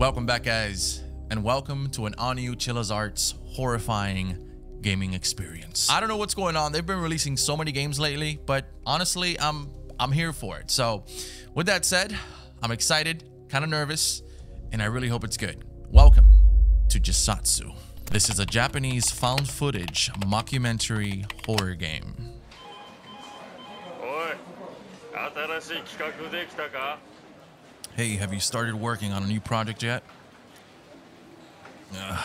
Welcome back, guys, and welcome to an Aniu Chilla's Arts horrifying gaming experience. I don't know what's going on. They've been releasing so many games lately, but honestly, I'm here for it. So with that said, I'm excited, kind of nervous, and I really hope it's good. Welcome to Jisatsu. This is a Japanese found footage mockumentary horror game. Hey, have you started working on a new project yet? Not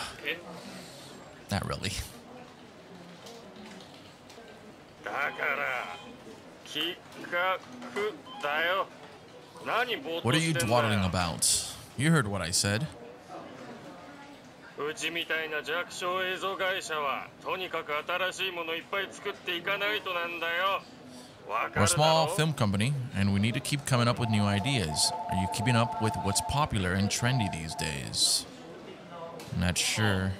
really. What are you dawdling about? You heard what I said. We're a small film company, and we need to keep coming up with new ideas. Are you keeping up with what's popular and trendy these days? Not sure.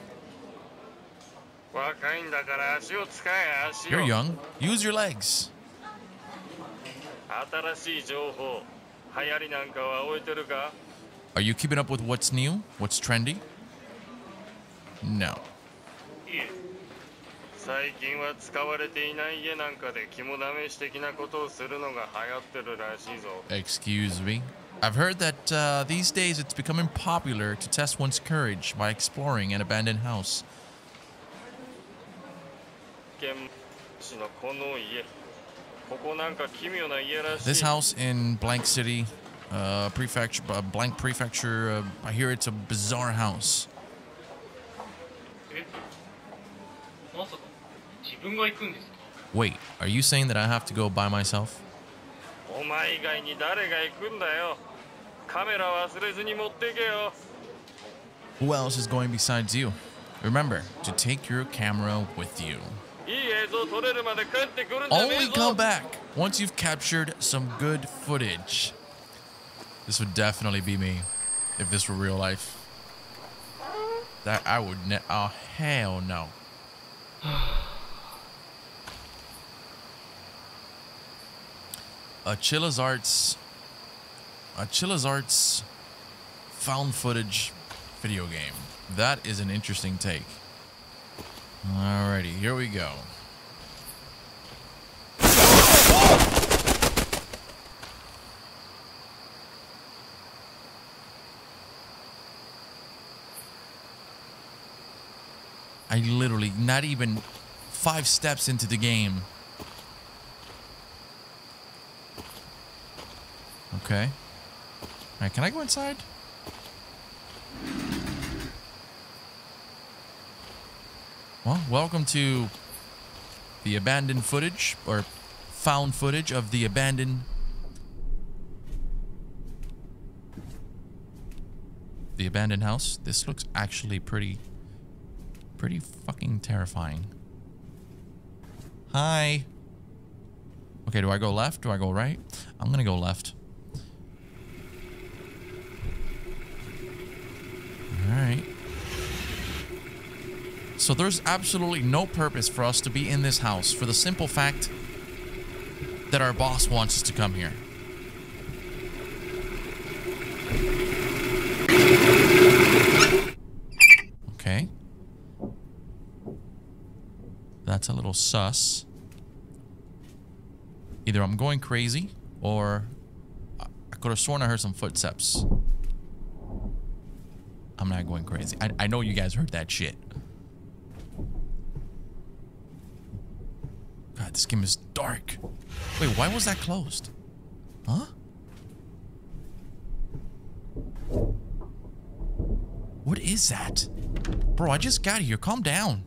You're young. Use your legs. Are you keeping up with what's new? What's trendy? No. Excuse me. I've heard that these days it's becoming popular to test one's courage by exploring an abandoned house. This house in Blank City, Blank Prefecture, I hear it's a bizarre house. Wait, are you saying that I have to go by myself? Who else is going besides you? Remember to take your camera with you. Only come back once you've captured some good footage. This would definitely be me if this were real life. That I would oh, hell no. A Chilla's Arts found footage video game. That is an interesting take. Alrighty, here we go. I literally, not even 5 steps into the game. Okay. Alright, can I go inside? Well, welcome to the abandoned footage, or found footage of the abandoned... the abandoned house. This looks actually pretty fucking terrifying. Hi. Okay, do I go left? Do I go right? I'm gonna go left. Alright. So there's absolutely no purpose for us to be in this house for the simple fact that our boss wants us to come here. Okay. That's a little sus. Either I'm going crazy, or I could have sworn I heard some footsteps. I'm not going crazy. I know you guys heard that shit. God, this game is dark. Wait, why was that closed? Huh? What is that? Bro, I just got here. Calm down.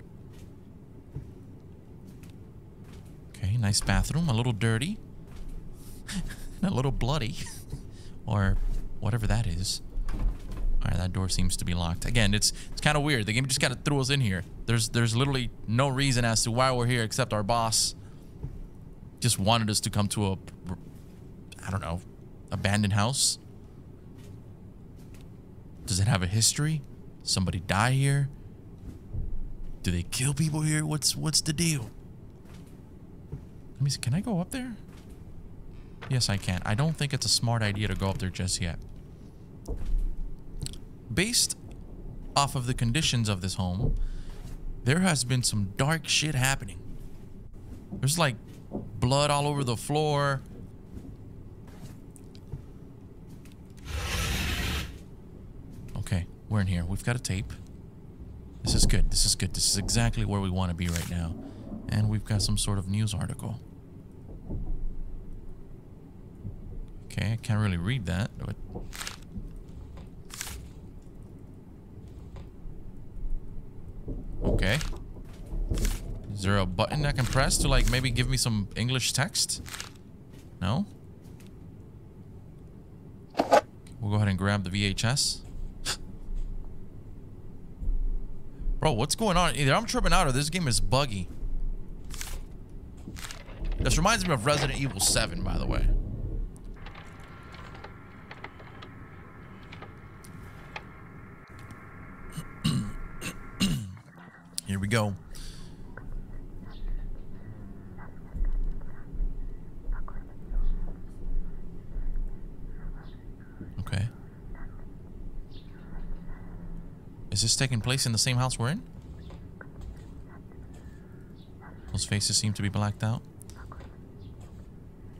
Nice bathroom, a little dirty, a little bloody, or whatever that is. All right, that door seems to be locked. Again, it's kind of weird. The game just kind of threw us in here. There's literally no reason as to why we're here except our boss just wanted us to come to a, I don't know, abandoned house. Does it have a history? Somebody die here? Do they kill people here? What's the deal? Let me see, can I go up there? Yes, I can. I don't think it's a smart idea to go up there just yet. based off of the conditions of this home, there has been some dark shit happening. There's like blood all over the floor. Okay, we're in here. We've got a tape. This is good. This is good. This is exactly where we want to be right now. And we've got some sort of news article. Okay, I can't really read that, but... okay. Is there a button I can press to, like, maybe give me some English text? No? We'll go ahead and grab the VHS. Bro, what's going on? Either I'm tripping out or this game is buggy. This reminds me of Resident Evil 7, by the way. Here we go. Okay. Is this taking place in the same house we're in? Those faces seem to be blacked out.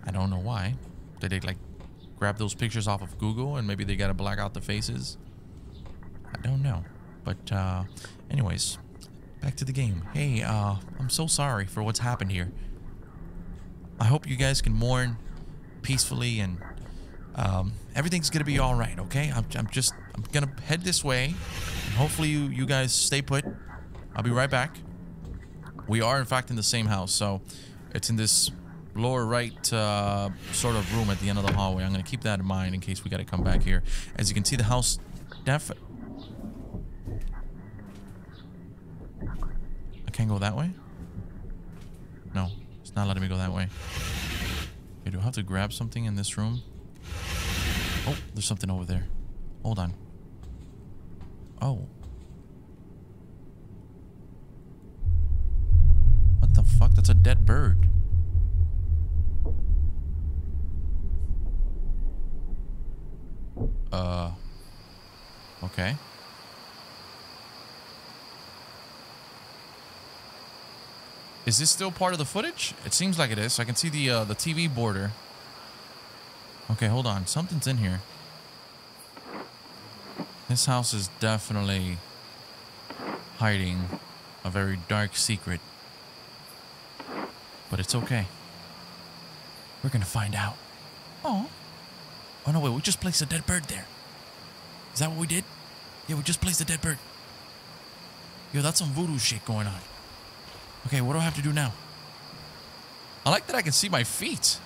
I don't know why. Did they like grab those pictures off of Google and maybe they gotta black out the faces? I don't know. But anyways. Back to the game. Hey, I'm so sorry for what's happened here. I hope you guys can mourn peacefully and everything's gonna be all right, okay? I'm gonna head this way and hopefully you guys stay put. I'll be right back. We are in fact in the same house, so it's in this lower right sort of room at the end of the hallway. I'm gonna keep that in mind in case we gotta come back here. As you can see, the house definitely... can't go that way? No, it's not letting me go that way. Okay, do I have to grab something in this room? Oh, there's something over there. Hold on. Oh. What the fuck? That's a dead bird. Okay. Is this still part of the footage? It seems like it is. I can see the TV border. Okay, hold on. Something's in here. This house is definitely hiding a very dark secret. But it's okay. We're gonna find out. Oh. Oh, no, wait. We just placed a dead bird there. Is that what we did? Yeah, we just placed a dead bird. Yo, that's some voodoo shit going on. Okay, what do I have to do now? I like that I can see my feet.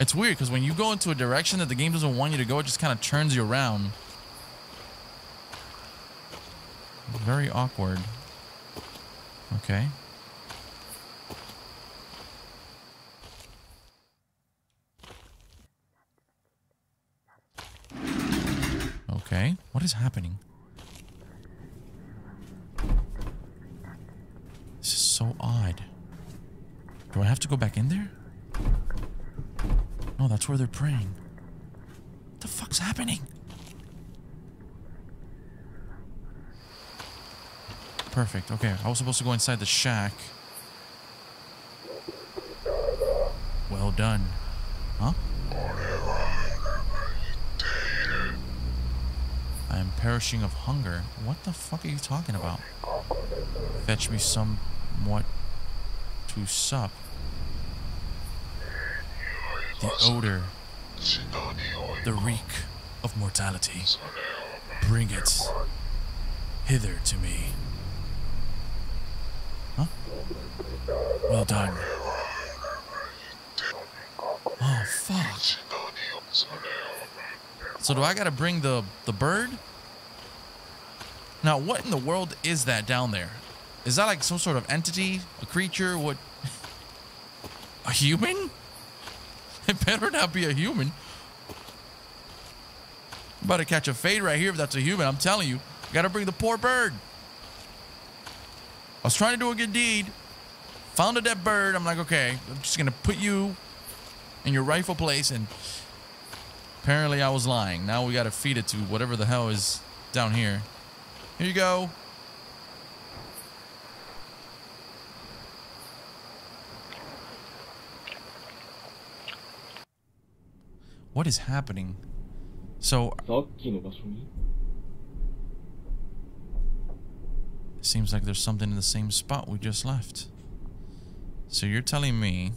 It's weird, because when you go into a direction that the game doesn't want you to go, it just kind of turns you around. Very awkward. Okay. Okay, what is happening? This is so odd. Do I have to go back in there? No, that's where they're praying. What the fuck's happening? Perfect. Okay, I was supposed to go inside the shack. Well done. Huh? I am perishing of hunger. What the fuck are you talking about? Fetch me somewhat to sup. The odor, the reek of mortality. Bring it hither to me. Huh? Well done. Oh, fuck. So do I gotta bring the bird? Now, what in the world is that down there? Is that like some sort of entity? A creature? What? A human? It better not be a human. I'm about to catch a fade right here if that's a human. I'm telling you. Gotta bring the poor bird. I was trying to do a good deed. Found a dead bird. I'm like, okay, I'm just gonna put you in your rightful place and Apparently I was lying. Now we gotta feed it to whatever the hell is down here. Here you go. What is happening? So... it seems like there's something in the same spot we just left. So you're telling me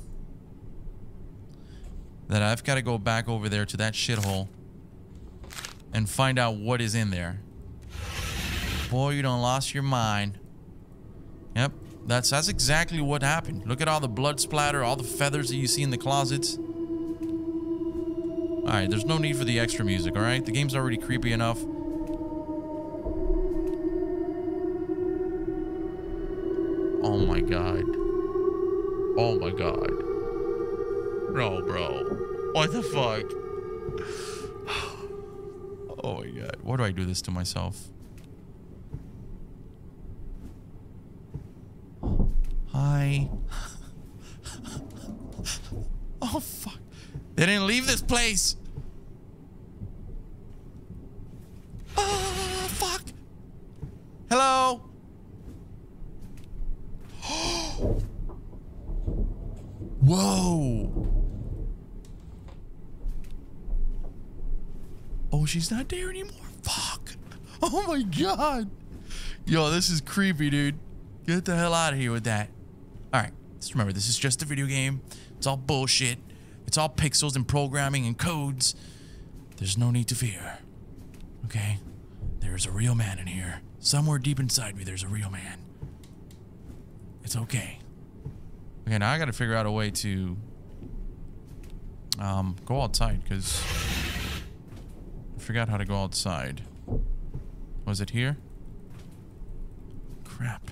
that I've got to go back over there to that shithole and find out what is in there. Boy, you done lost your mind. Yep, that's exactly what happened. Look at all the blood splatter, all the feathers that you see in the closets. Alright, there's no need for the extra music, alright? The game's already creepy enough. Oh my god. Oh my god. No, bro. What the fuck? Oh my god. Why do I do this to myself? Hi. Oh fuck. They didn't leave this place. Oh fuck. Hello. Whoa. Oh, she's not there anymore. Fuck. Oh my god. Yo, this is creepy, dude. Get the hell out of here with that. All right, just remember, this is just a video game. It's all bullshit. It's all pixels and programming and codes. There's no need to fear. Okay? There's a real man in here. Somewhere deep inside me, there's a real man. It's okay. Okay, now I gotta figure out a way to go outside, because I forgot how to go outside. Was it here? Crap.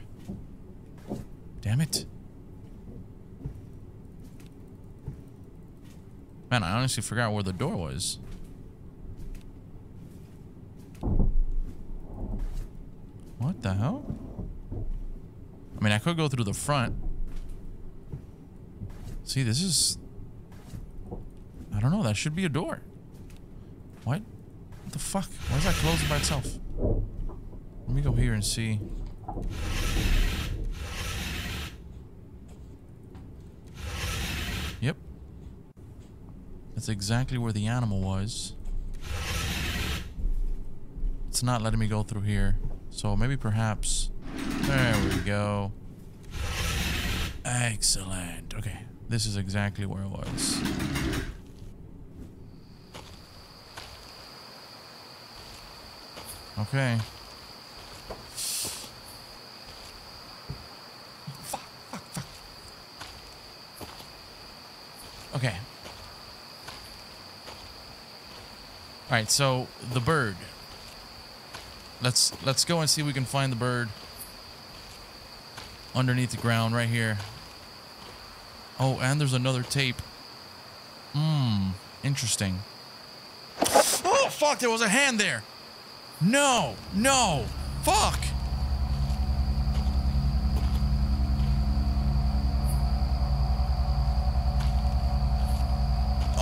Damn it. Man, I honestly forgot where the door was. What the hell? I mean, I could go through the front. See, this is... I don't know, that should be a door. What? What the fuck? Why is that closed by itself? Let me go here and see. Yep. That's exactly where the animal was. It's not letting me go through here. So maybe perhaps... There we go. Excellent. Okay. This is exactly where it was. Okay. Fuck, fuck, fuck. Okay. All right, so the bird. Let's go and see if we can find the bird underneath the ground right here. Oh, and there's another tape. Interesting. Oh, fuck, there was a hand there. No, no, fuck.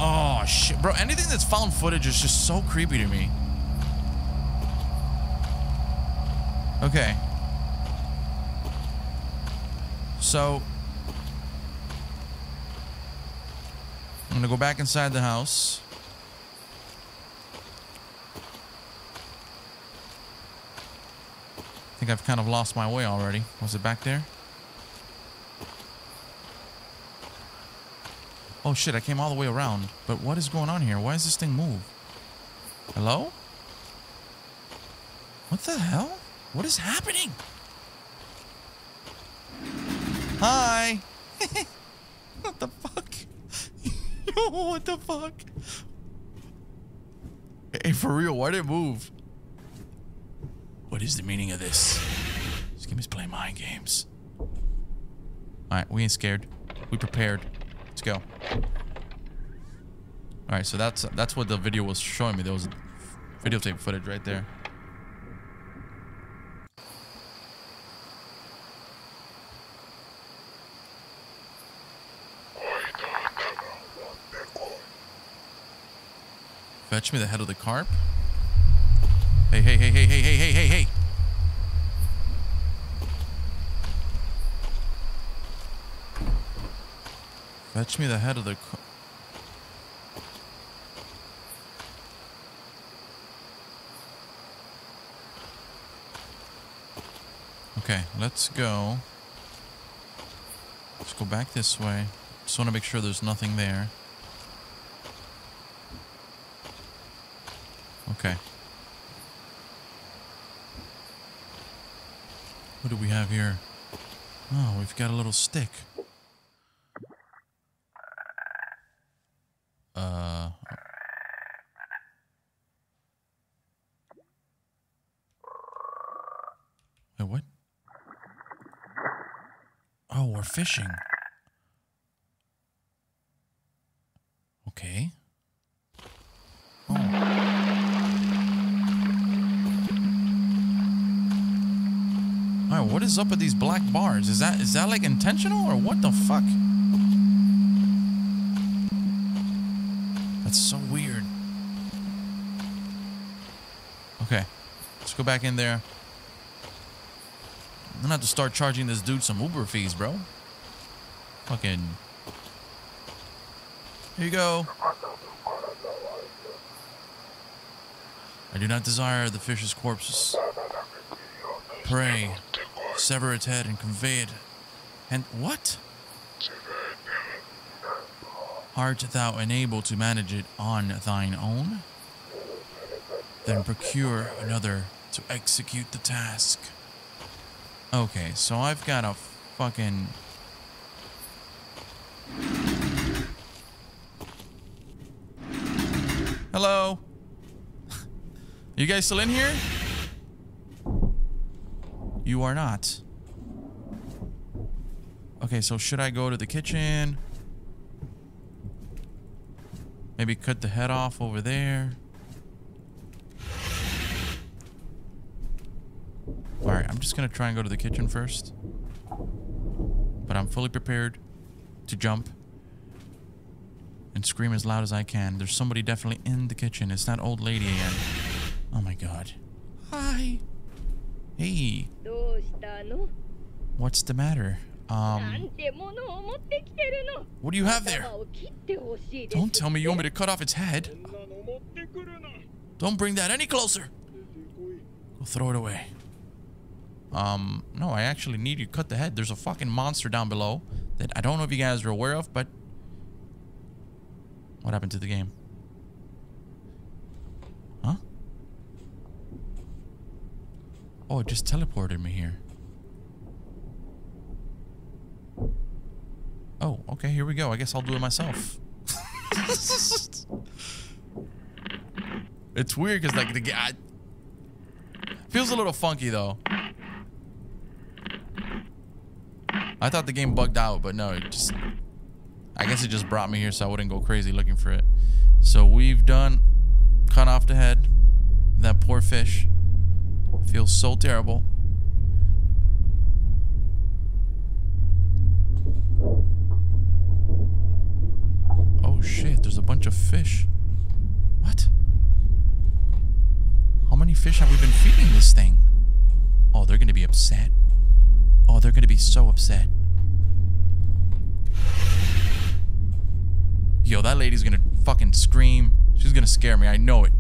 Oh, shit, bro. Anything that's found footage is just so creepy to me. Okay. So, I'm gonna go back inside the house. I think I've kind of lost my way already. Was it back there? Oh shit, I came all the way around. But what is going on here? Why does this thing move? Hello? What the hell? What is happening? Hi! What the fuck? What the fuck? Hey, for real, why did it move? What is the meaning of this? This game is playing mind games. Alright, we ain't scared. We prepared. Let's go. Alright, so that's what the video was showing me. There was videotape footage right there. Fetch me the head of the carp. Hey, hey, hey, hey, hey, hey, hey, hey, hey. Fetch me the head of the carp. Okay, let's go. Let's go back this way. Just want to make sure there's nothing there. Okay. What do we have here? Oh, we've got a little stick. Wait, what? Oh, we're fishing. Okay. What is up with these black bars? Is that like intentional or what the fuck? That's so weird. Okay, let's go back in there. I'm gonna have to start charging this dude some Uber fees, bro. Fucking. Here you go. I do not desire the fish's corpses. Pray. Sever its head and convey it. And what? Art thou unable to manage it on thine own? Then procure another to execute the task. Okay, so I've got a fucking... Hello? You guys still in here? You are not. Okay, so should I go to the kitchen? Maybe cut the head off over there. All right, I'm just gonna try and go to the kitchen first. But I'm fully prepared to jump and scream as loud as I can. There's somebody definitely in the kitchen. It's that old lady again. Oh my God. Hi. Hey. What's the matter? What do you have there? Don't tell me you want me to cut off its head. Don't bring that any closer. Go throw it away. No, I actually need you to cut the head. There's a fucking monster down below that I don't know if you guys are aware of, but... What happened to the game? Huh? Oh, it just teleported me here. Oh, okay, here we go. I guess I'll do it myself. It's weird because, like, the guy feels a little funky, though. I thought the game bugged out, but no, it just... I guess it just brought me here so I wouldn't go crazy looking for it. So we've done... Cut off the head. That poor fish. Feels so terrible. Oh shit, there's a bunch of fish. What? How many fish have we been feeding this thing? Oh, they're gonna be upset. Oh, they're gonna be so upset. Yo, that lady's gonna fucking scream. She's gonna scare me, I know it.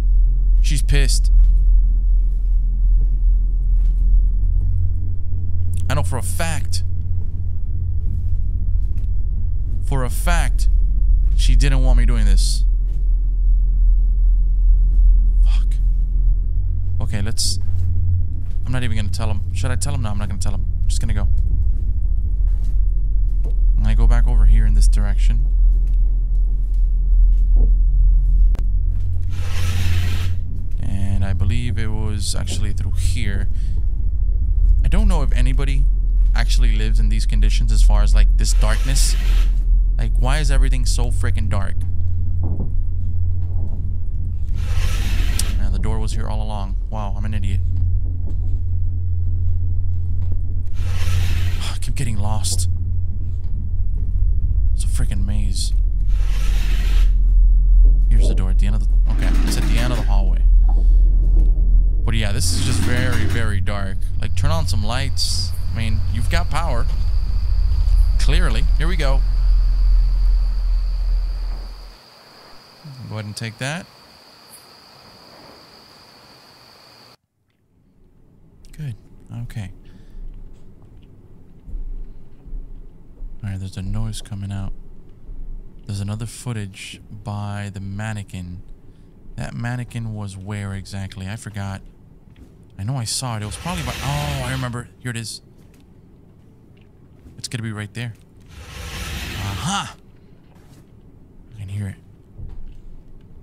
She's pissed. I know for a fact. For a fact. She didn't want me doing this. Fuck. Okay, let's... I'm not even gonna tell him. Should I tell him? No, I'm not gonna tell him. I'm just gonna go. I'm gonna go back over here in this direction. And I believe it was actually through here. I don't know if anybody actually lives in these conditions as far as, like, this darkness. Like, why is everything so freaking dark? Man, the door was here all along. Wow, I'm an idiot. I keep getting lost. It's a freaking maze. You're here's the door at the end of the... Okay, it's at the end of the hallway. But yeah, this is just very, very dark. Like, turn on some lights. I mean, you've got power. Clearly. Here we go. Go ahead and take that. Good. Okay. Alright, there's a noise coming out. There's another footage by the mannequin. That mannequin was where exactly? I forgot. I know I saw it. It was probably by... Oh, I remember. Here it is. It's gonna be right there. Aha! I can hear it.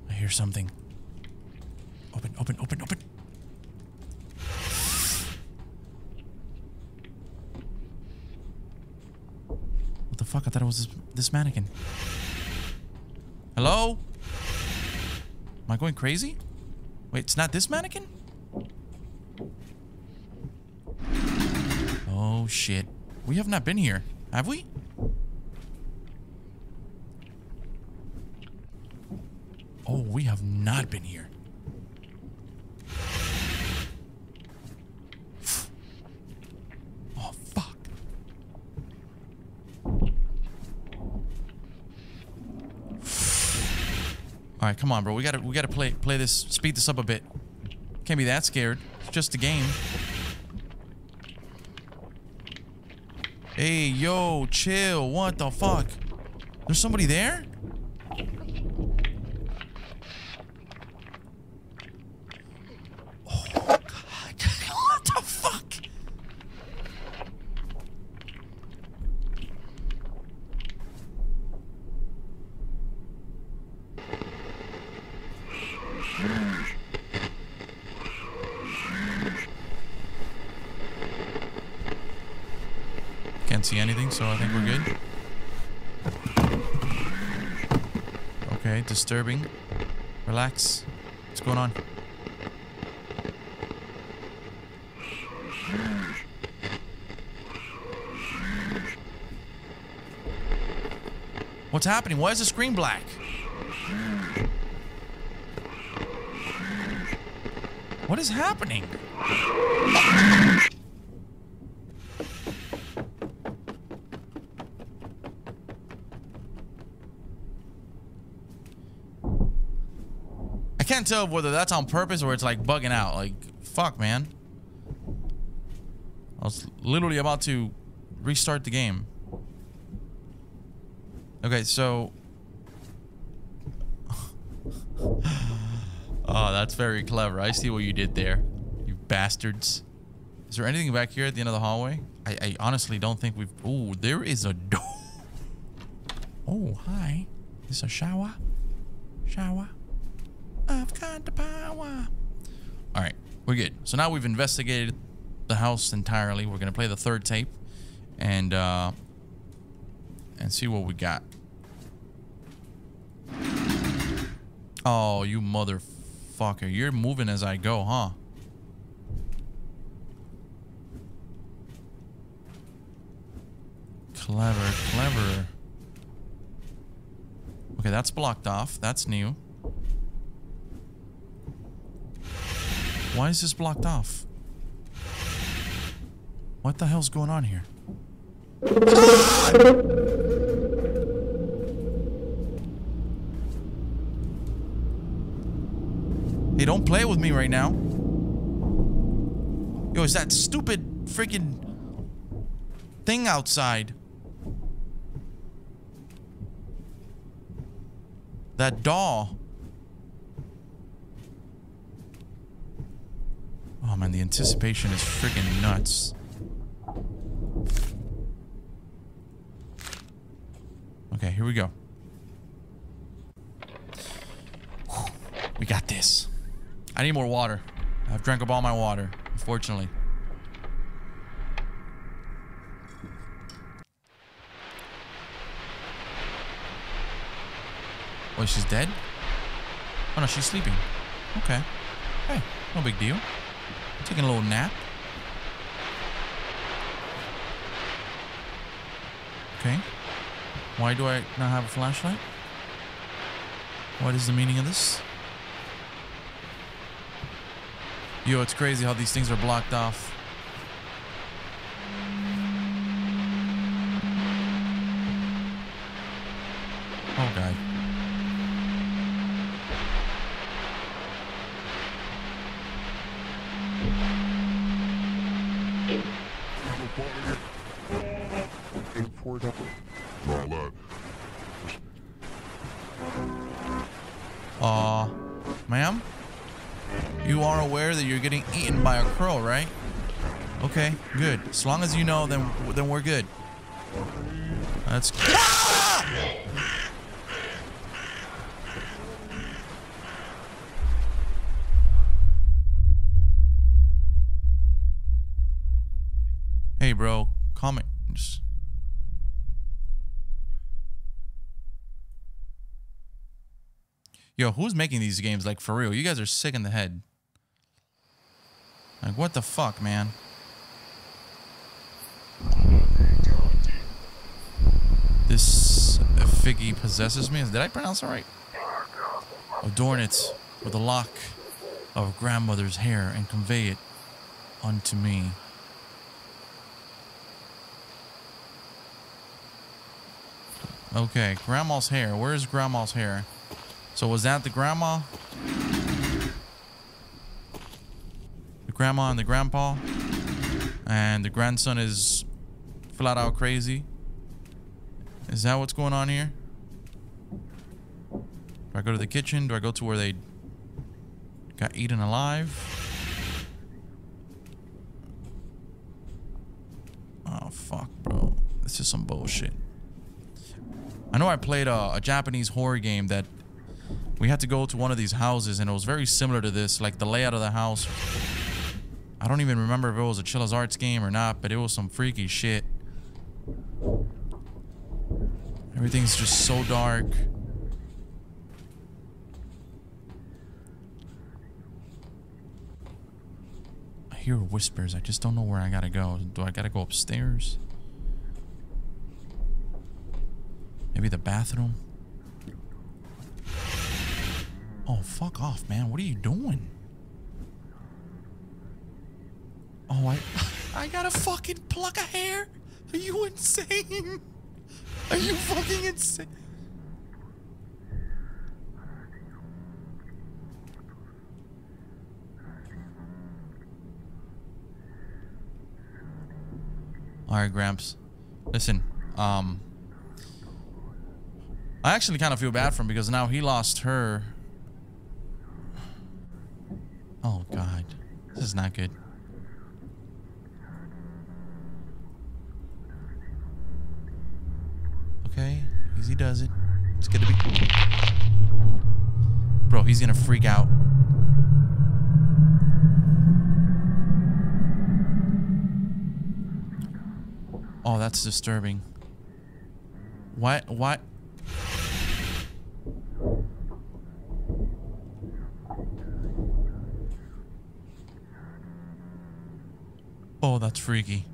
I hear something. Open, open, open, open. What the fuck? I thought it was this mannequin. Hello? Am I going crazy? Wait, it's not this mannequin? Oh, shit. We have not been here, have we? Oh, we have not been here. Oh, fuck. All right, come on, bro. We gotta play this, speed this up a bit. Can't be that scared. It's just a game. Hey, yo, chill. What the fuck? There's somebody there? Oh, God. What the fuck? See anything, so I think we're good. Okay, disturbing. Relax. What's going on? What's happening? Why is the screen black? What is happening? I can't tell whether that's on purpose or it's like bugging out. Like, fuck, man. I was literally about to restart the game. Okay, so... oh, that's very clever. I see what you did there, you bastards. Is there anything back here at the end of the hallway? I honestly don't think we've... Oh, there is a door. Oh, hi. Is this a shower? Shower? I've got the power. All right, we're good. So now we've investigated the house entirely. We're gonna play the third tape and see what we got. Oh, you motherfucker! You're moving as I go, huh? Clever, clever. Okay, that's blocked off. That's new. Why is this blocked off? What the hell's going on here? Hey, don't play with me right now. Yo, is that stupid freaking thing outside? That doll. Oh man, the anticipation is freaking nuts. Okay, here we go. Whew, we got this. I need more water. I've drank up all my water, unfortunately. Oh, she's dead? Oh no, she's sleeping. Okay. Hey, no big deal. Taking a little nap. Okay. Why do I not have a flashlight? What is the meaning of this? Yo, it's crazy how these things are blocked off. Oh God. Ma'am? You are aware that you're getting eaten by a crow, right? Okay, good. As long as you know, then we're good. That's... Ah! Hey, bro. Calm it. Just... Yo, who's making these games? Like, for real, you guys are sick in the head. Like, what the fuck, man? This figgy possesses me. Did I pronounce it right? Adorn it with a lock of grandmother's hair and convey it unto me. Okay, grandma's hair. Where is grandma's hair? So was that the grandma? The grandma and the grandpa? And the grandson is flat out crazy? Is that what's going on here? Do I go to the kitchen? Do I go to where they got eaten alive? Oh, fuck, bro. This is some bullshit. I know I played a Japanese horror game that we had to go to one of these houses, and it was very similar to this, like the layout of the house. I don't even remember if it was a Chilla's Arts game or not, but it was some freaky shit. Everything's just so dark. I hear whispers. I just don't know where I gotta go. Do I gotta go upstairs? Maybe the bathroom? Oh, fuck off, man. What are you doing? Oh, I got a fucking pluck of hair? Are you insane? Are you fucking insane? All right, Gramps. Listen, I actually kind of feel bad for him because now he lost her. Oh, God. This is not good. Okay. Easy does it. It's gonna be cool. Bro, he's gonna freak out. Oh, that's disturbing. What? What? Oh, that's freaky.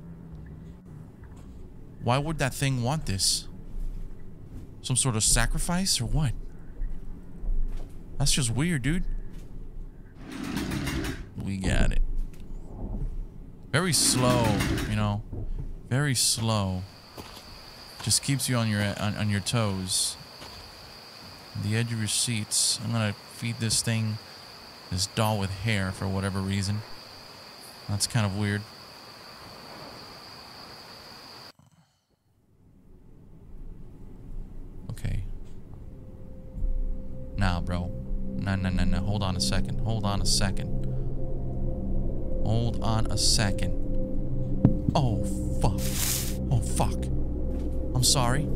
Why would that thing want this? Some sort of sacrifice or what? That's just weird, dude. We got it. Very slow, you know. Very slow. Just keeps you on your on your toes. The edge of your seats. I'm gonna feed this thing, this doll with hair, for whatever reason. That's kind of weird. Nah, bro. No. Hold on a second. Hold on a second. Oh, fuck. Oh, fuck. I'm sorry.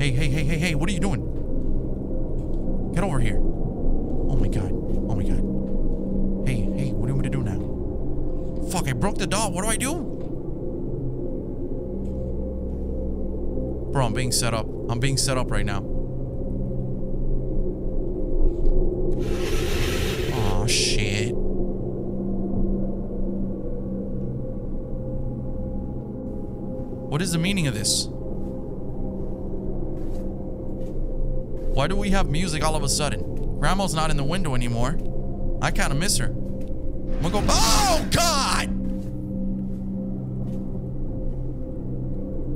Hey. What are you doing? Get over here. Oh, my God. Hey. What do you want me to do now? Fuck, I broke the doll. What do I do? Bro, I'm being set up. I'm being set up right now. Oh, shit. What is the meaning of this? Why do we have music all of a sudden? Grandma's not in the window anymore. I kind of miss her. I'm gonna go. Oh, God!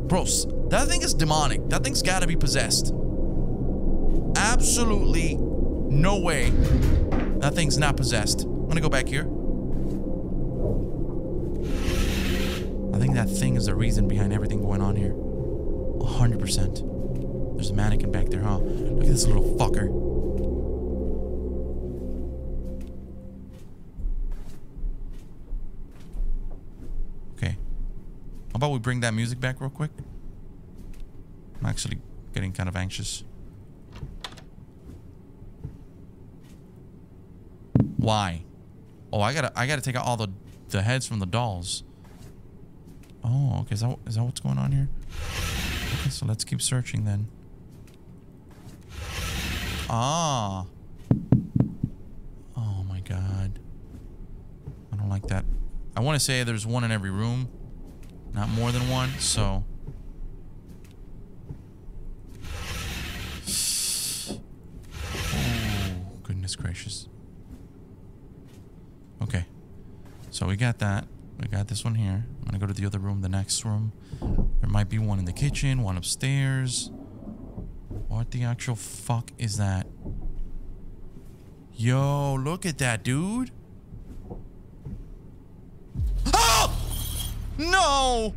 Bros, that thing is demonic. That thing's gotta be possessed. Absolutely no way that thing's not possessed. I'm gonna go back here. I think that thing is the reason behind everything going on here. 100%. There's a mannequin back there, huh? Look at this little fucker. Okay. How about we bring that music back real quick? I'm actually getting kind of anxious. Why? Oh, I gotta take out all the heads from the dolls. Oh, okay. Is that what's going on here? Okay, so let's keep searching then. Ah. Oh my God. I don't like that. I want to say there's one in every room, not more than one. So. Oh, goodness gracious. Okay. So we got that. We got this one here. I'm gonna go to the other room, the next room. There might be one in the kitchen, one upstairs. What the actual fuck is that? Yo, look at that, dude. Oh! No!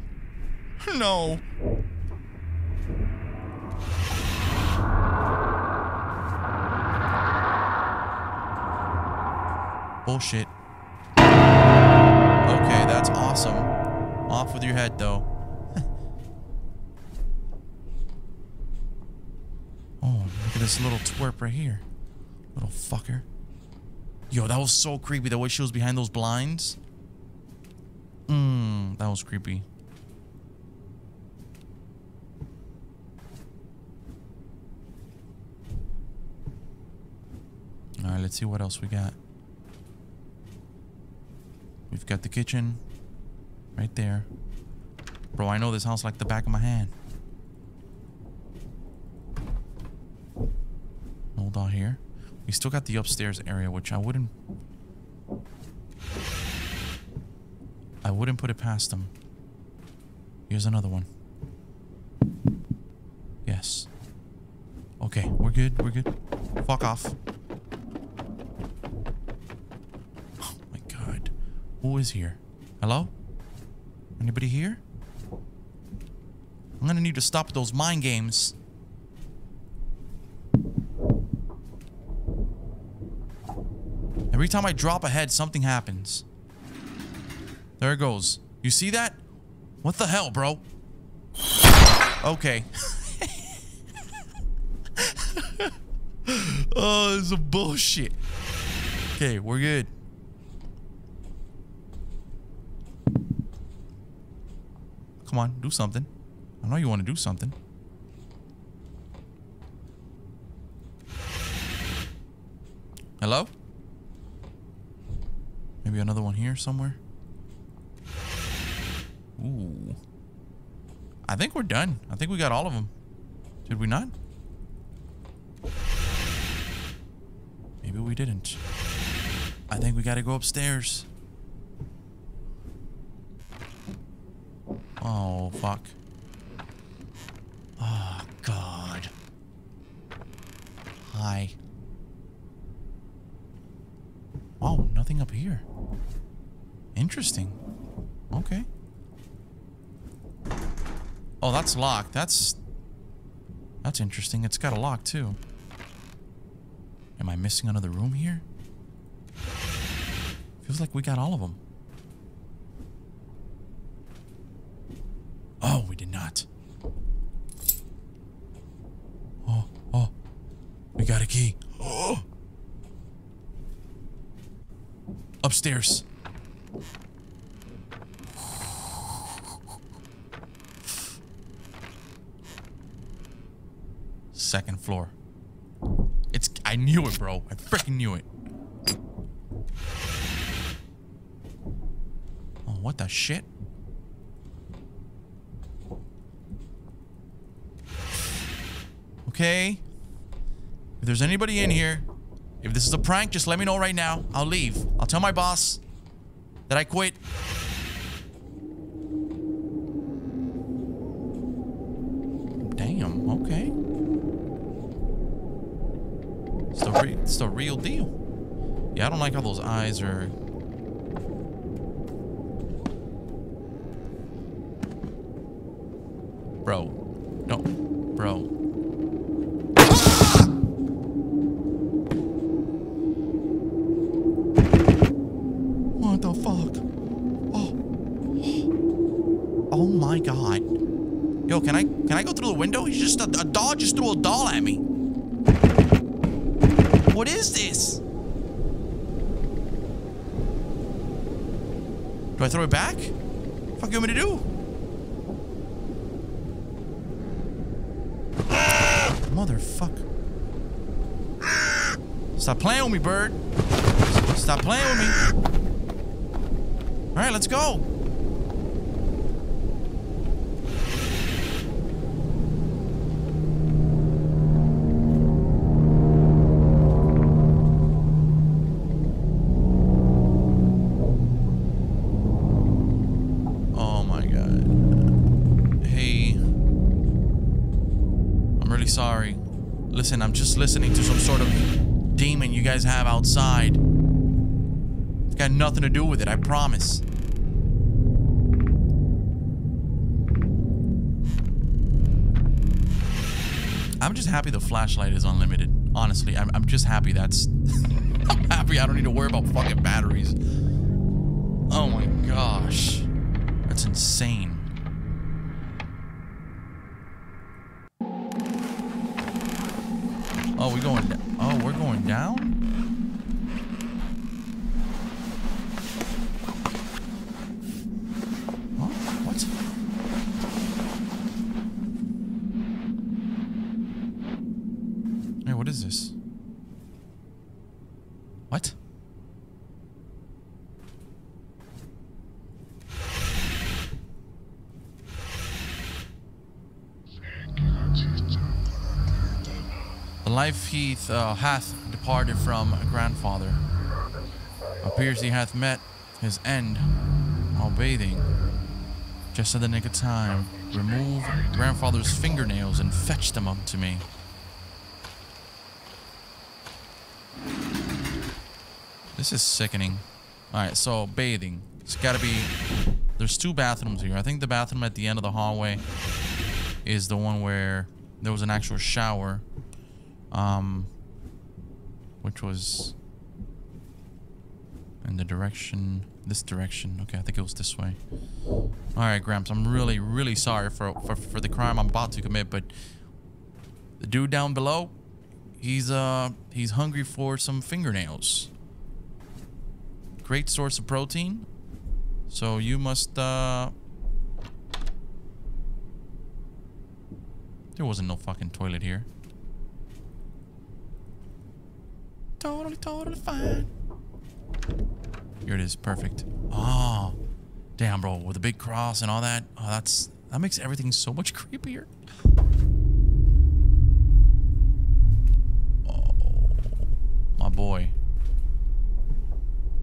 No. Bullshit. Okay, that's awesome. Off with your head, though. Oh, look at this little twerp right here. Little fucker. Yo, that was so creepy, the way she was behind those blinds. That was creepy. Alright, let's see what else we got. We've got the kitchen right there. Bro, I know this house like the back of my hand. Hold on here. We still got the upstairs area, which I wouldn't put it past them. Here's another one. Yes. Okay, we're good. We're good. Fuck off. Who is here? Hello? Anybody here? I'm gonna need to stop those mind games. Every time I drop a head, something happens. There it goes. You see that? What the hell, bro? Okay. Oh, this is bullshit. Okay, we're good. Come on, do something. I know you want to do something. Hello? Maybe another one here somewhere. Ooh. I think we're done. I think we got all of them. Did we not? Maybe we didn't. I think we got to go upstairs. Oh, fuck. Oh, God. Hi. Oh, nothing up here. Interesting. Okay. Oh, that's locked. That's interesting. It's got a lock, too. Am I missing another room here? Feels like we got all of them. Oh, we did not. Oh, oh. We got a key. Oh. Upstairs. Second floor. It's... I knew it, bro. I freaking knew it. Oh, what the shit? Okay, there's anybody in here, if this is a prank, just let me know right now. I'll leave. I'll tell my boss that I quit. Damn, okay. It's the real deal. Yeah, I don't like how those eyes are... Bro. No. Bro. Can I go through the window? He's just a doll just threw a doll at me. What is this? Do I throw it back? What the fuck you want me to do? Motherfucker. Stop playing with me, bird. Stop playing with me. Alright, let's go. Listen, I'm just listening to some sort of demon you guys have outside. It's got nothing to do with it, I promise. I'm just happy the flashlight is unlimited. Honestly, I'm just happy that's... I'm happy I don't need to worry about fucking batteries. Oh my gosh. That's insane. Oh, we're going down. Oh, we're going down? Huh? What? Hey, what is this? What? Life he hath departed from grandfather. Appears he hath met his end while bathing. Just at the nick of time, remove grandfather's fingernails and fetch them up to me. This is sickening. Alright, so bathing. It's gotta be... There's two bathrooms here. I think the bathroom at the end of the hallway is the one where there was an actual shower. Which was in the direction, this direction. Okay, I think it was this way. All right, Gramps, I'm really, really sorry for the crime I'm about to commit, but the dude down below, he's hungry for some fingernails. Great source of protein. So you must, there wasn't no fucking toilet here. Totally, totally fine. Here it is, perfect. Oh, damn, bro, with a big cross and all that. Oh, that makes everything so much creepier. Oh, my boy.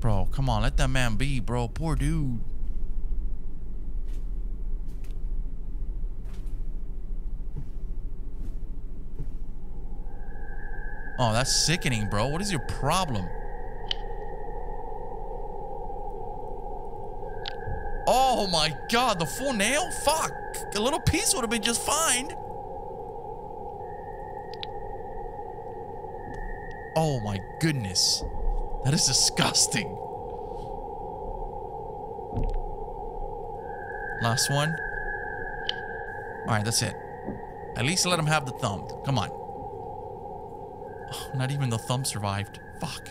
Bro, come on, let that man be, bro. Poor dude. Oh, that's sickening, bro. What is your problem? Oh my god, the full nail? Fuck. A little piece would have been just fine. Oh my goodness. That is disgusting. Last one. Alright, that's it. At least let him have the thumb. Come on. Oh, not even the thumb survived. Fuck.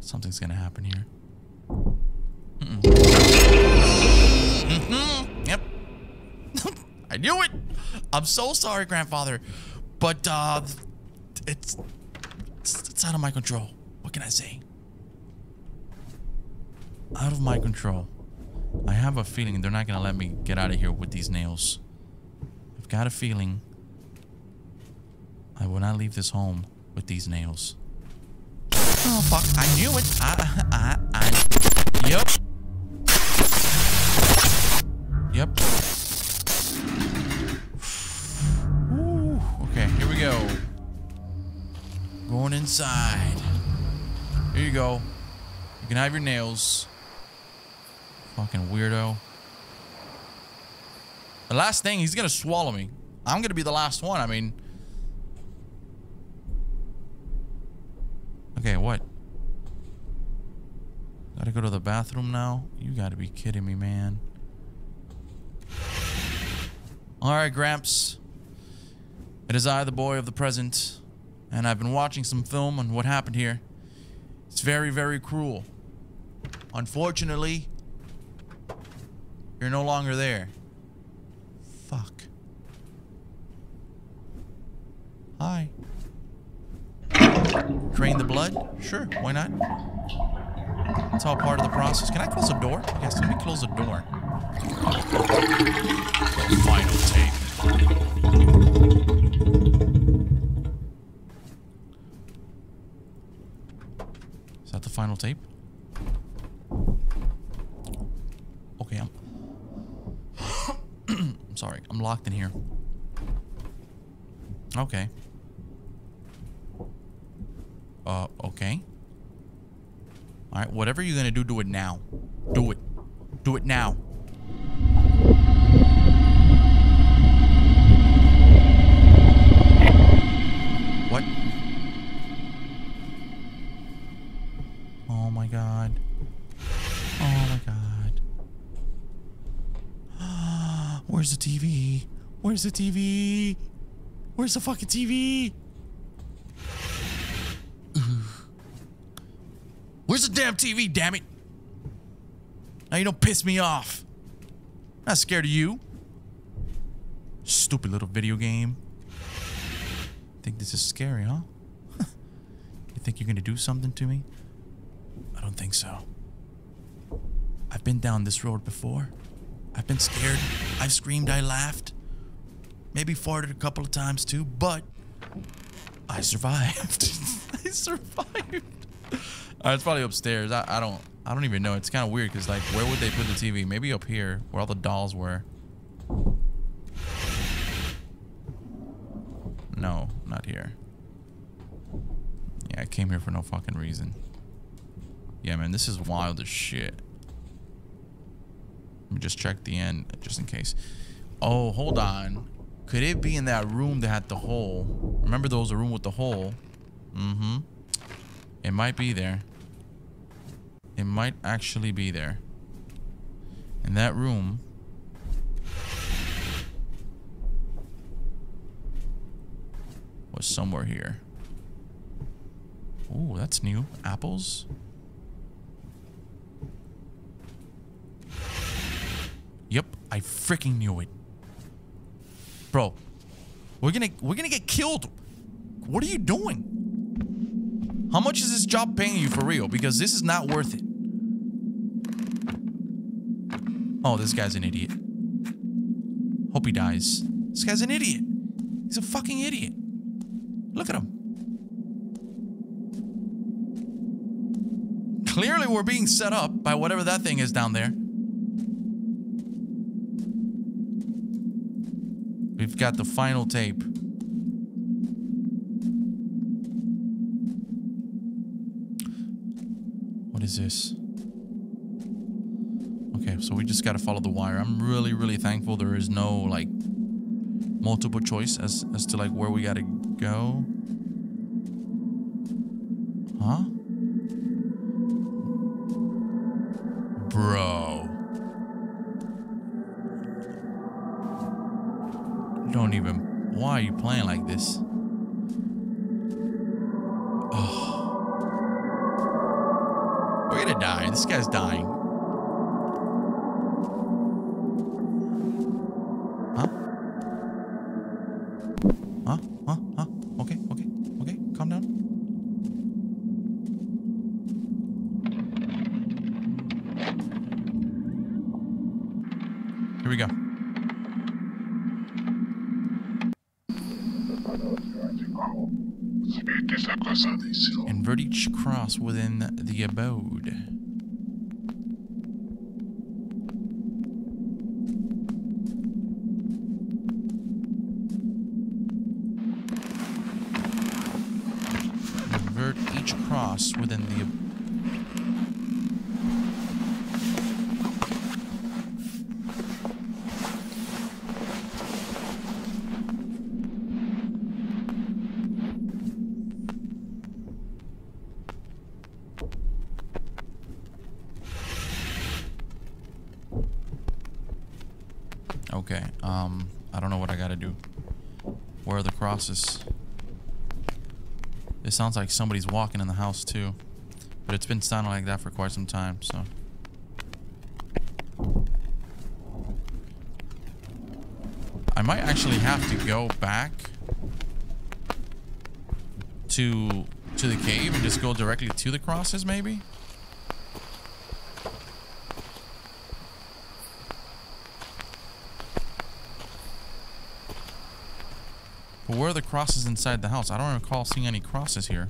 Something's gonna happen here. Mm-mm. Mm-hmm. Yep. I knew it. I'm so sorry, grandfather, but it's out of my control. What can I say? Out of my control. I have a feeling they're not gonna let me get out of here with these nails. I've got a feeling. I will not leave this home with these nails. Oh, fuck. I knew it. Yep. Yep. Ooh, okay, here we go. Going inside. Here you go. You can have your nails. Fucking weirdo. The last thing, he's gonna swallow me. I'm gonna be the last one, I mean. Okay, what? Gotta go to the bathroom now? You gotta be kidding me, man. Alright, Gramps. It is I, the boy of the present, and I've been watching some film on what happened here. It's very, very cruel. Unfortunately, you're no longer there. Fuck. Hi. Drain the blood? Sure, why not? It's all part of the process. Can I close the door? Yes, let me close the door. Final tape. Is that the final tape? Okay, I'm sorry, I'm locked in here. Okay. Okay. Alright, whatever you're gonna do, do it now. Do it. Do it now. What? Oh my god. Oh my god. Where's the TV? Where's the TV? Where's the fucking TV? Where's the damn TV, damn it? Now you don't piss me off. I'm not scared of you. Stupid little video game. Think this is scary, huh? You think you're gonna do something to me? I don't think so. I've been down this road before. I've been scared. I've screamed, I laughed. Maybe farted a couple of times too, but I survived. I survived. All right, it's probably upstairs. I don't even know. It's kind of weird because, like, where would they put the TV? Maybe up here, where all the dolls were. No, not here. Yeah, I came here for no fucking reason. Yeah, man, this is wild as shit. Let me just check the end, just in case. Oh, hold on. Could it be in that room that had the hole? Remember there was a room with the hole? Mm-hmm. It might be there. It might actually be there. In that room. Was somewhere here. Ooh, that's new. Apples? Yep, I freaking knew it. Bro, we're gonna get killed. What are you doing? How much is this job paying you for real? Because this is not worth it. Oh, this guy's an idiot. Hope he dies. This guy's an idiot. He's a fucking idiot. Look at him. Clearly we're being set up by whatever that thing is down there. We've got the final tape. Is this okay? So we just got to follow the wire. I'm really, really thankful there is no like multiple choice as to like where we gotta go. Huh, bro? Don't even. Why are you playing like this? This guy's dying. Huh? Huh? Huh? Huh? Okay, okay, okay. Calm down. Here we go. Invert each cross within the abode. Invert each cross within the abode. Okay, I don't know what I gotta do. Where are the crosses? It sounds like somebody's walking in the house too. But it's been sounding like that for quite some time, so. I might actually have to go back to the cave and just go directly to the crosses, maybe? But where are the crosses inside the house? I don't recall seeing any crosses here.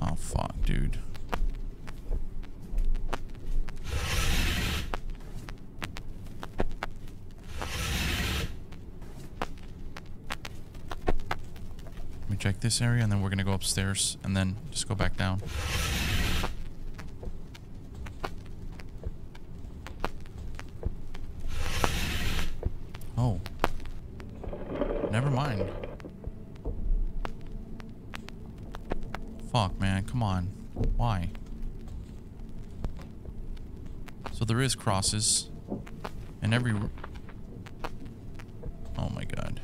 Oh, fuck, dude. Let me check this area, and then we're gonna go upstairs, and then just go back down. Never mind. Fuck, man. Come on. Why? So there is crosses. In every... Oh my god.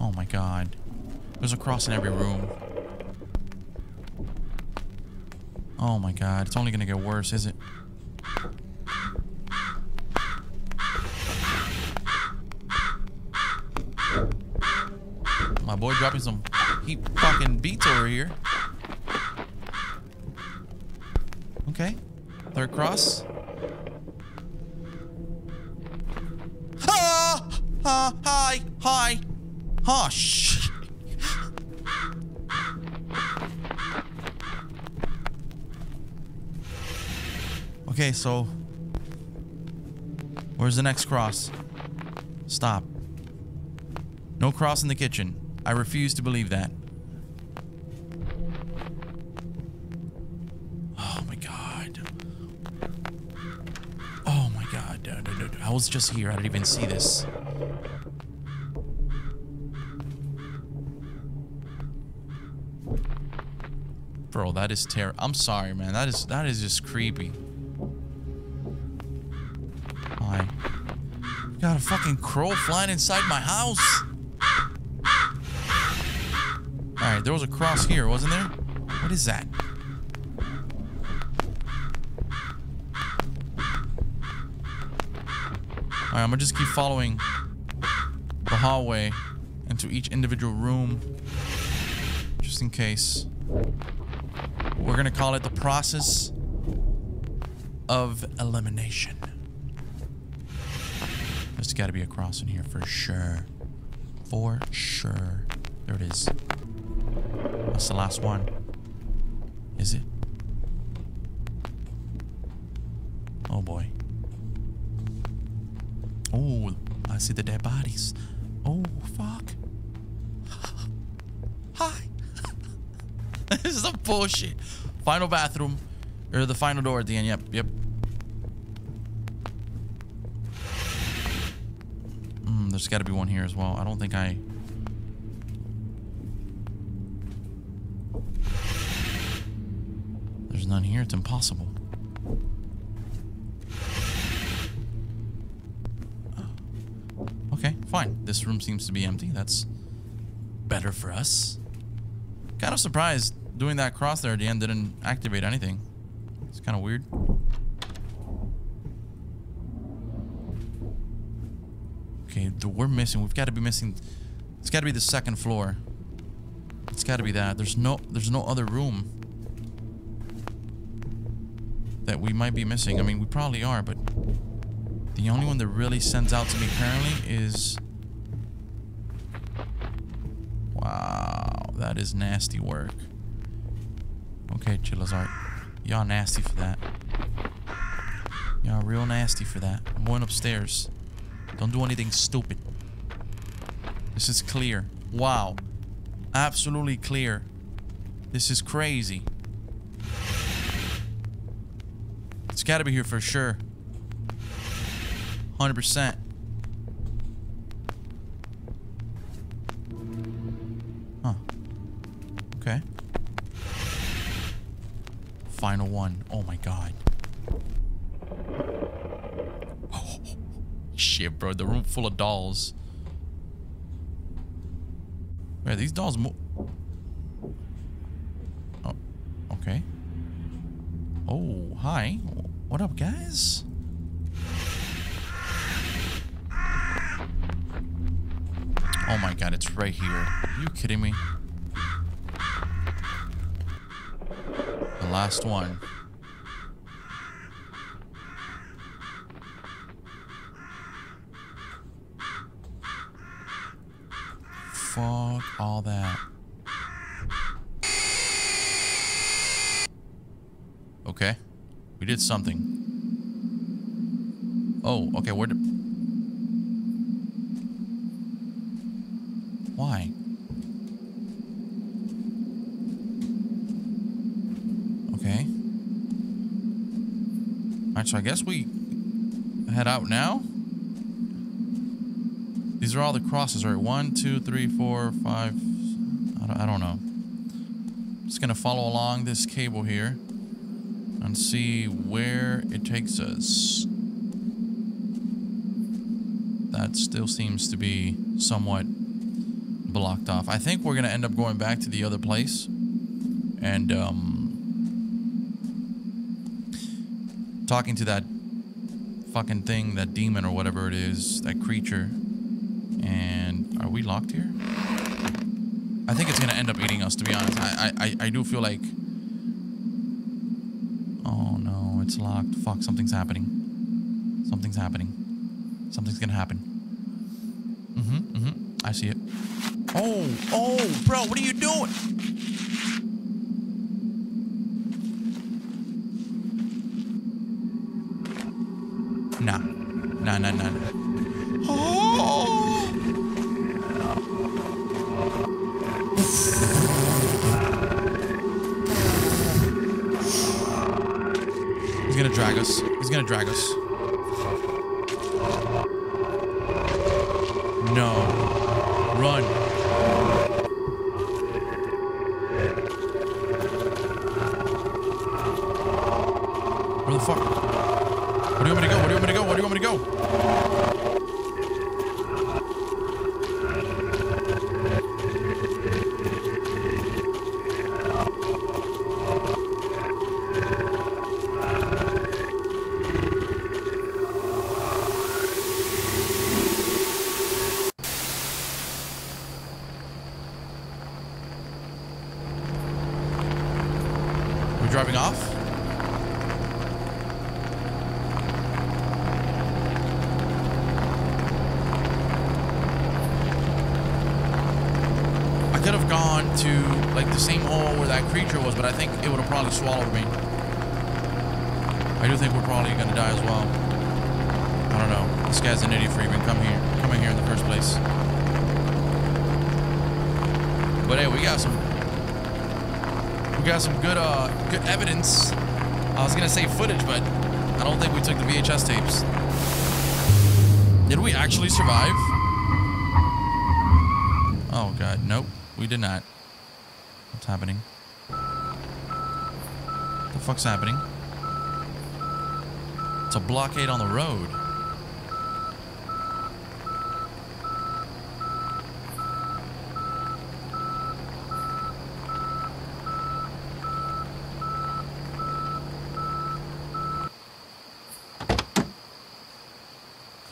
Oh my god. There's a cross in every room. Oh my god. It's only gonna get worse, is it? My boy dropping some heat fucking beats over here. Okay. Third cross. Ha! Ah, hi! Hi! Oh, shit. Okay, so where's the next cross? Stop. No cross in the kitchen. I refuse to believe that. Oh my god. Oh my god. I was just here. I didn't even see this. Bro, that is terrible. I'm sorry, man. That is just creepy. Got a fucking crow flying inside my house. Alright, there was a cross here, wasn't there? What is that? Alright, I'm gonna just keep following the hallway into each individual room. Just in case. We're gonna call it the process of elimination. There's gotta be a cross in here for sure. For sure. There it is. That's the last one. Is it? Oh boy. Oh, I see the dead bodies. Oh, fuck. Hi. This is some bullshit. Final bathroom. Or the final door at the end. Yep, yep. There's got to be one here as well. I don't think I... There's none here. It's impossible. Okay, fine. This room seems to be empty. That's better for us. Kind of surprised doing that cross there at the end didn't activate anything. It's kind of weird. Okay, we're missing. We've got to be missing. It's got to be the second floor. It's got to be that. There's no other room. that we might be missing. I mean, we probably are, but the only one that really sends out to me currently is... Wow, that is nasty work. Okay, Chilla's Art. Y'all nasty for that. Y'all real nasty for that. I'm going upstairs. Don't do anything stupid. This is clear. Wow. Absolutely clear. This is crazy. It's gotta be here for sure. 100%. Huh. Okay. Final one. Oh my god. Oh, shit, bro. The room full of dolls. Wait, these dolls move. Oh, okay. Oh, hi. What up, guys? Oh my god, it's right here. Are you kidding me? The last one. Fuck all that. Okay. We did something. Oh, okay, where did... Why? Okay. Alright, so I guess we head out now. These are all the crosses, right? 1, 2, 3, 4, 5. I don't know. I'm just gonna follow along this cable here and see where it takes us. That still seems to be somewhat blocked off. I think we're gonna end up going back to the other place and talking to that fucking thing, that demon or whatever it is, that creature. And are we locked here? I think it's gonna end up eating us, to be honest. I do feel like... Oh no, it's locked. Fuck, something's happening. Something's happening. Something's gonna happen. Mm-hmm, mm-hmm. I see it. Oh, oh, bro, what are you doing? Nah. Nah, nah, nah, nah. Drag us. He's gonna drag us. No. Run. Where the fuck? Where do you want me to go? Where do you want me to go? Where do you want me to go? Driving off? I could have gone to like the same hole where that creature was, but I think it would have probably swallowed me. I do think we're probably gonna die as well. I don't know. This guy's an idiot for even coming here in the first place. But hey, we got some. We got some good, good evidence. I was gonna say footage, but I don't think we took the VHS tapes. Did we actually survive? Oh god, nope, we did not. What's happening? What the fuck's happening? It's a blockade on the road.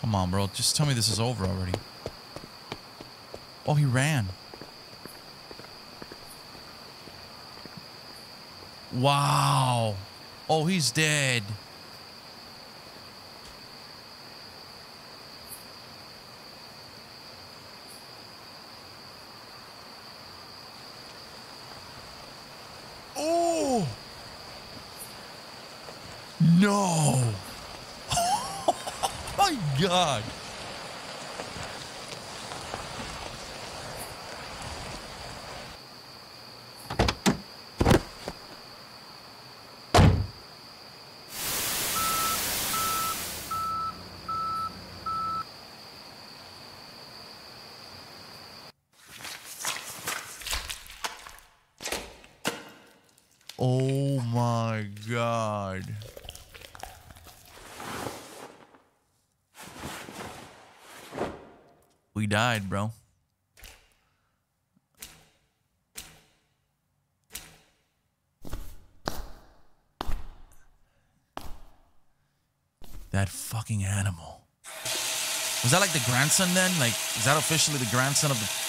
Come on, bro. Just tell me this is over already. Oh, he ran. Wow. Oh, he's dead. Oh! No! Oh my God! Oh my God. We died, bro. That fucking animal. Was that like the grandson then? Like, is that officially the grandson of the...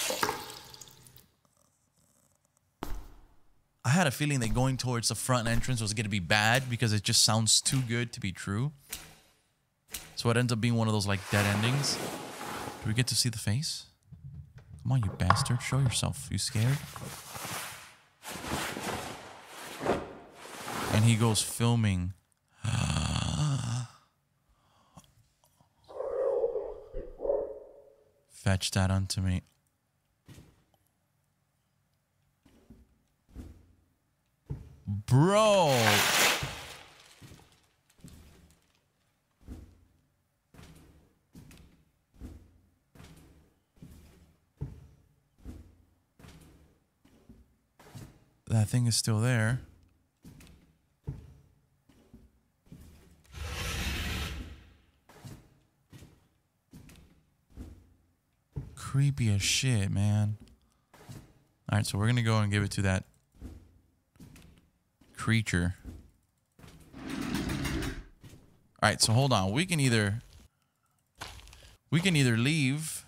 I had a feeling that going towards the front entrance was going to be bad because it just sounds too good to be true. So it ends up being one of those like dead endings. Do we get to see the face? Come on, you bastard. Show yourself. You scared? And he goes filming. Fetch that unto me. Bro. That thing is still there. Creepy as shit, man. All right, so we're going to go and give it to that creature. All right, so hold on. We can either leave.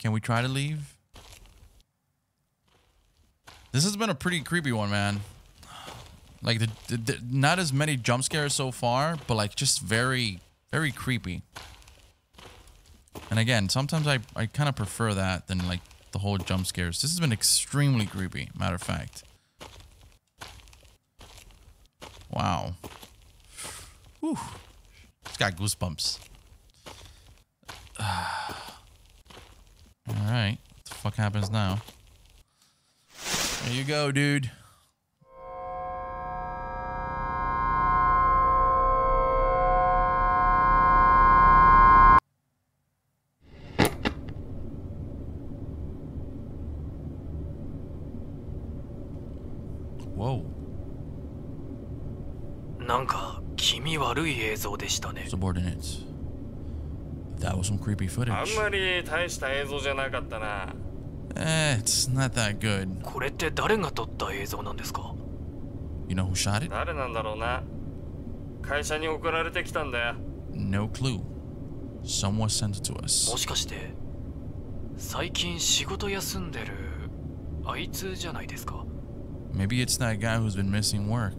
Can we try to leave? This has been a pretty creepy one, man. Like the not as many jump scares so far, but like just very, very creepy. And again, sometimes I kind of prefer that than like the whole jump scares. This has been extremely creepy, matter of fact. Wow. Whew. It's got goosebumps. All right. What the fuck happens now? There you go, dude. Whoa. Subordinates. That was some creepy footage. Eh, it's not that good. You know who shot it? No clue. Someone sent it to us. Maybe it's that guy who's been missing work.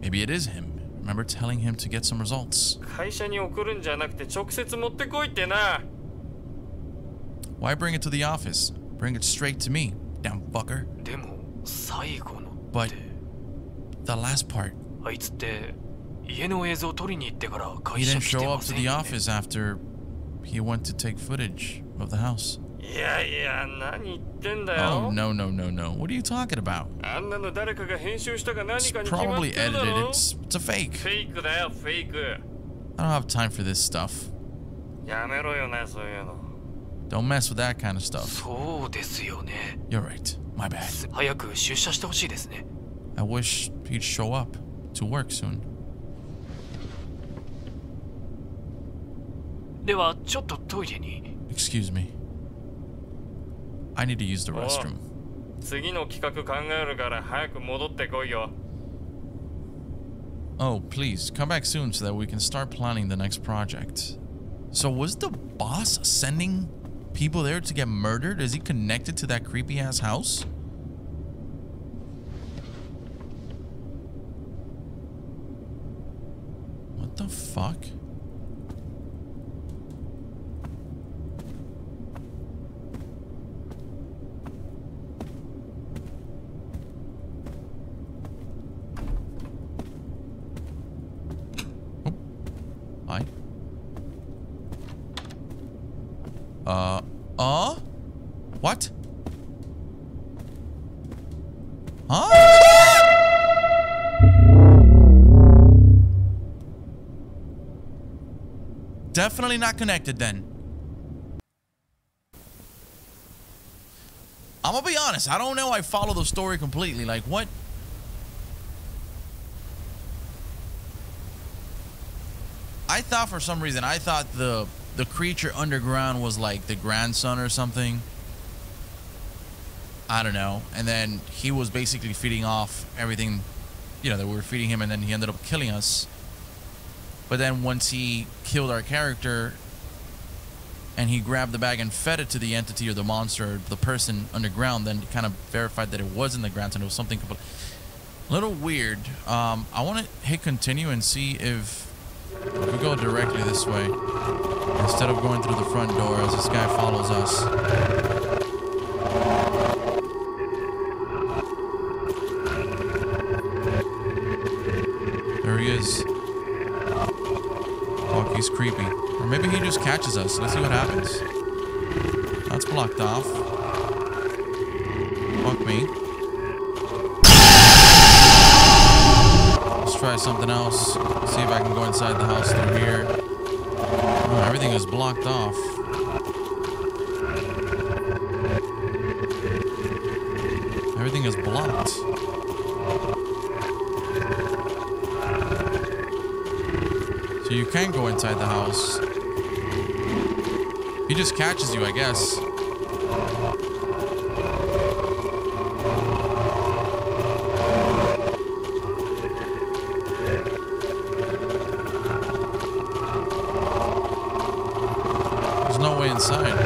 Maybe it is him. Remember telling him to get some results. Why bring it to the office? Bring it straight to me, damn fucker. But the last part. He didn't show up to the office after he went to take footage of the house. Oh, no, no, no, no. What are you talking about? It's probably edited. It's a fake. I don't have time for this stuff. Don't mess with that kind of stuff. You're right. My bad. I wish he'd show up to work soon. Excuse me. I need to use the restroom. Oh, please come back soon so that we can start planning the next project. So was the boss sending people there to get murdered? Is he connected to that creepy ass house? fuck? Oh, hi. What? Huh? Definitely not connected then. I'm gonna be honest, I don't know I follow the story completely. Like, what? I thought for some reason, I thought the creature underground was like the grandson or something. I don't know. And then he was basically feeding off everything, you know, that we were feeding him, and then he ended up killing us. But then once he killed our character and he grabbed the bag and fed it to the entity or the monster or the person underground, then it kind of verified that it wasn't the grandson. It was something a little weird. I want to hit continue and see if we go directly this way instead of going through the front door as this guy follows us. Creepy. Or maybe he just catches us. Let's see what happens. That's blocked off. Fuck me. Let's try something else. See if I can go inside the house through here. Oh, everything is blocked off. Everything is blocked. You can go inside the house. He just catches you, I guess. There's no way inside.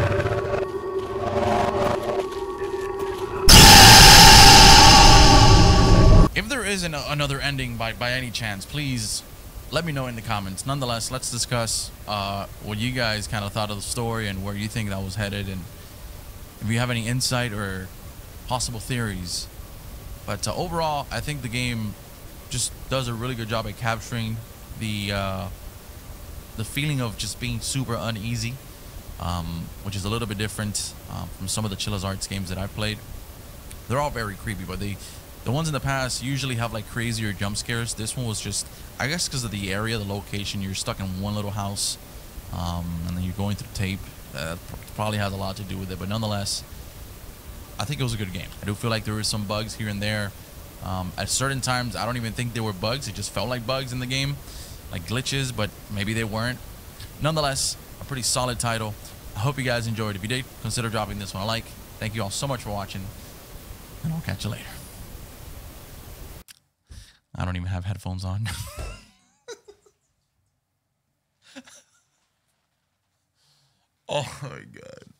If there is another ending by any chance, please let me know in the comments. Nonetheless, let's discuss what you guys kind of thought of the story and where you think that was headed, and if you have any insight or possible theories. But overall, I think the game just does a really good job at capturing the feeling of just being super uneasy, which is a little bit different from some of the Chilla's Arts games that I've played. They're all very creepy, but the ones in the past usually have like crazier jump scares. This one was just, I guess because of the area, the location, you're stuck in one little house, and then you're going through tape. That probably has a lot to do with it, but nonetheless, I think it was a good game. I do feel like there were some bugs here and there. At certain times, I don't even think there were bugs. It just felt like bugs in the game, like glitches, but maybe they weren't. Nonetheless, a pretty solid title. I hope you guys enjoyed. If you did, consider dropping this one a like. Thank you all so much for watching, and I'll catch you later. I don't even have headphones on. Oh my God.